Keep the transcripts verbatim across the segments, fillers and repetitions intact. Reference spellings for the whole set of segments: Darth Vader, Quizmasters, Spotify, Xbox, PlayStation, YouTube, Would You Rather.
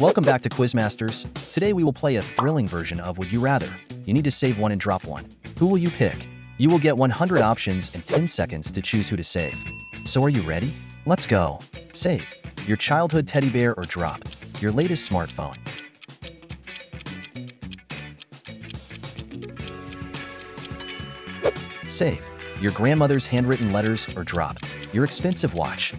Welcome back to Quizmasters. Today we will play a thrilling version of Would You Rather. You need to save one and drop one. Who will you pick? You will get one hundred options and ten seconds to choose who to save. So are you ready? Let's go. Save. Your childhood teddy bear or drop your latest smartphone. Save. Your grandmother's handwritten letters or drop your expensive watch.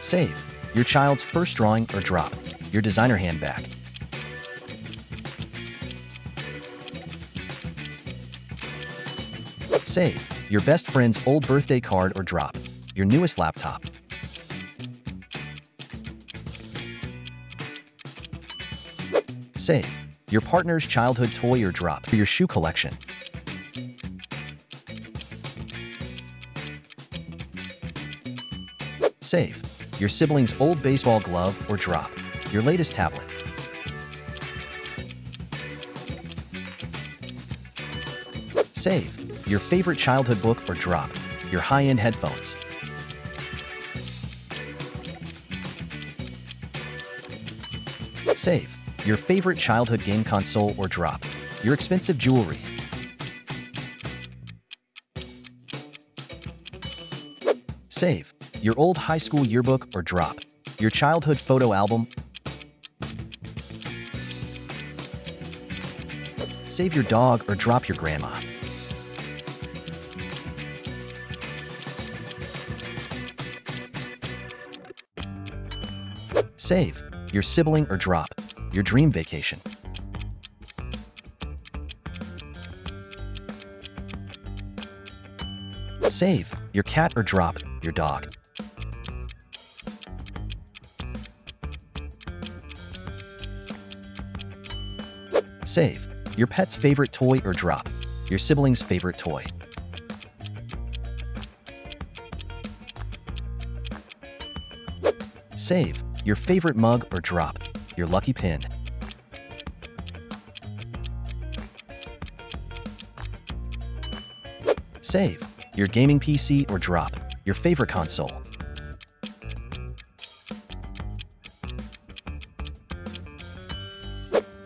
Save. Your child's first drawing or drop your designer handbag. Save. Your best friend's old birthday card or drop your newest laptop. Save. Your partner's childhood toy or drop your shoe collection. Save. Your sibling's old baseball glove or drop your latest tablet. Save. Your favorite childhood book or drop your high-end headphones. Save. Your favorite childhood game console or drop your expensive jewelry. Save. Your old high school yearbook or drop your childhood photo album. Save your dog or drop your grandma. Save. Your sibling or drop your dream vacation. Save. Your cat or drop your dog. Save. Your pet's favorite toy or drop your sibling's favorite toy. Save. Your favorite mug or drop your lucky pin. Save. Your gaming P C or drop your favorite console.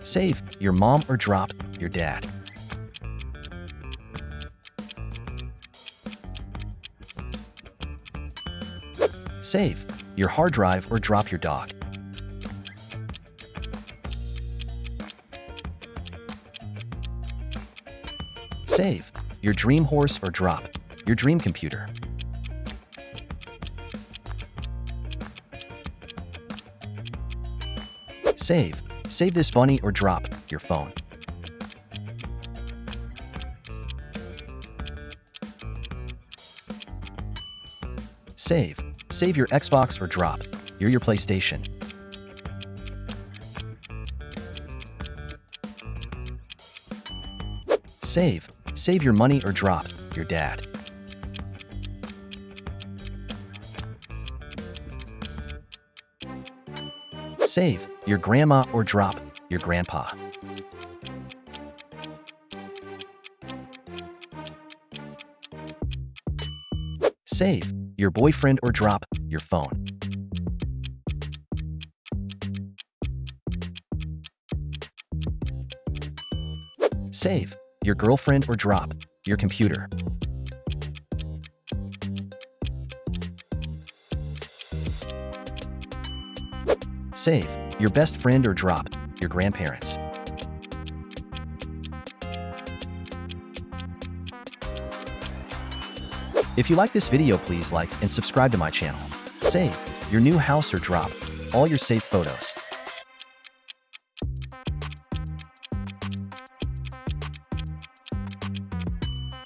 Save. Your mom or drop your dad. Save. Your hard drive or drop your dog. Save. Your dream horse or drop your dream computer. Save. Save this bunny or drop your phone. Save. Save your Xbox or drop your your PlayStation. Save. Save your money or drop your dad. Save. Your grandma or drop your grandpa. Save. Your boyfriend or drop your phone. Save. Your girlfriend or drop your computer. Save. Your best friend or drop your grandparents. If you like this video, please like and subscribe to my channel. Save. Your new house or drop all your saved photos.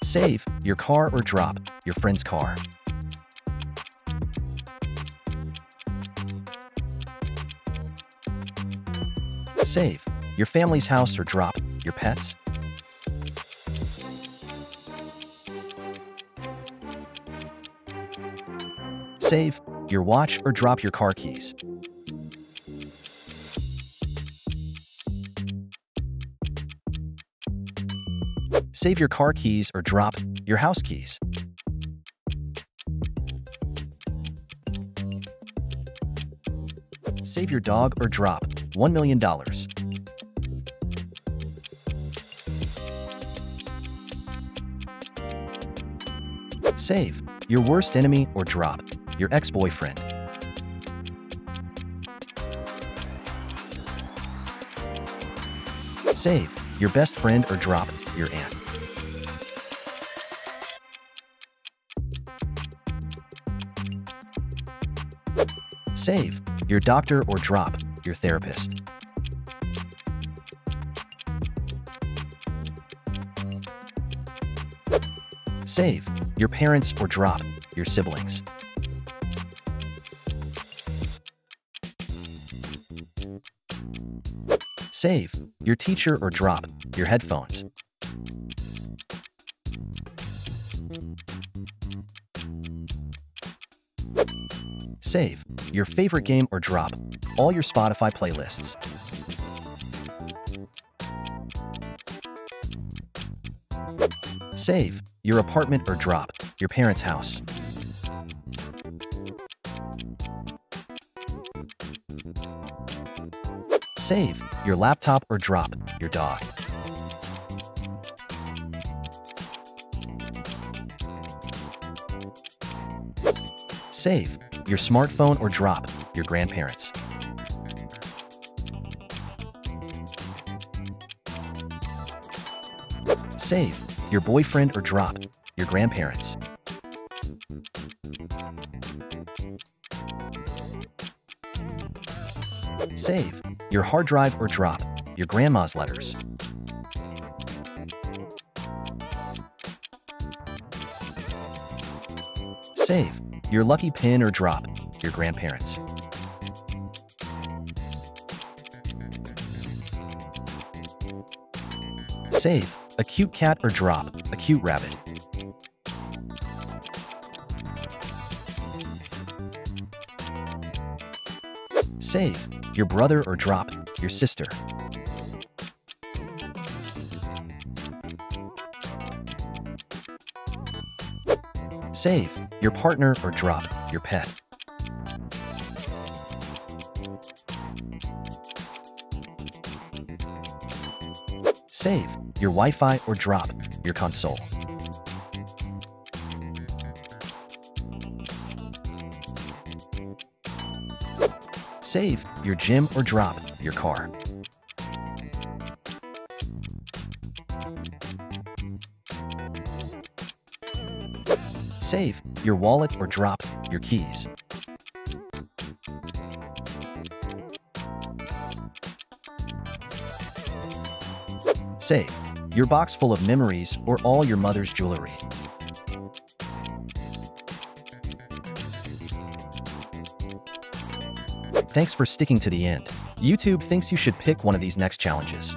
Save. Your car or drop your friend's car. Save. Your family's house or drop your pets. Save. Your watch or drop your car keys. Save your car keys or drop your house keys. Save your dog or drop one million dollars. Save your worst enemy or drop your ex-boyfriend. Save your best friend or drop your aunt. Save your doctor or drop your therapist. Save your parents or drop your siblings. Save your teacher or drop your headphones. Save your favorite game or drop all your Spotify playlists. Save your apartment or drop your parents' house. Save your laptop or drop your dog. Save your smartphone or drop your grandparents. Save your boyfriend or drop your grandparents. Save your hard drive or drop your grandma's letters. Save your lucky pin or drop your grandparents. Save a cute cat or drop a cute rabbit. Save your brother or drop your sister. Save your partner or drop your pet. Save your Wi-Fi or drop your console. Save your gym or drop your car. Save your wallet or drop your keys. Save your box full of memories or all your mother's jewelry. Thanks for sticking to the end. YouTube thinks you should pick one of these next challenges.